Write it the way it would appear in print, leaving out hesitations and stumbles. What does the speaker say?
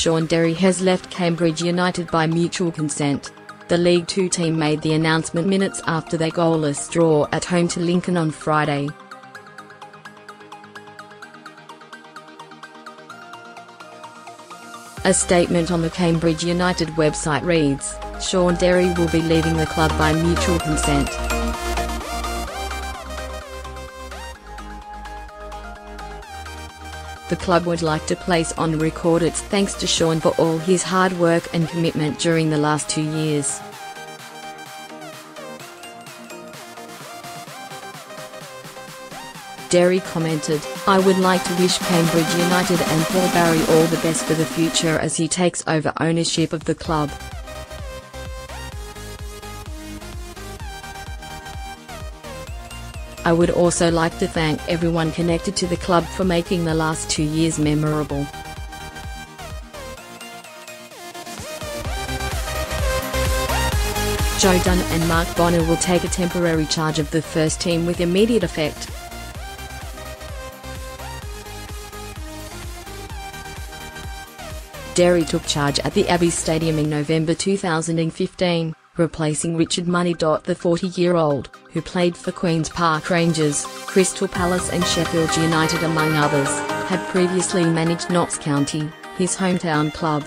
Shaun Derry has left Cambridge United by mutual consent. The League Two team made the announcement minutes after their goalless draw at home to Lincoln on Friday. A statement on the Cambridge United website reads, "Shaun Derry will be leaving the club by mutual consent." The club would like to place on record its thanks to Shaun for all his hard work and commitment during the last 2 years. Derry commented, "I would like to wish Cambridge United and Paul Barry all the best for the future as he takes over ownership of the club." "I would also like to thank everyone connected to the club for making the last 2 years memorable." Joe Dunne and Mark Bonner will take a temporary charge of the first team with immediate effect. Derry took charge at the Abbey Stadium in November 2015, replacing Richard Money. The 40-year-old, who played for Queen's Park Rangers, Crystal Palace and Sheffield United among others, had previously managed Notts County, his hometown club.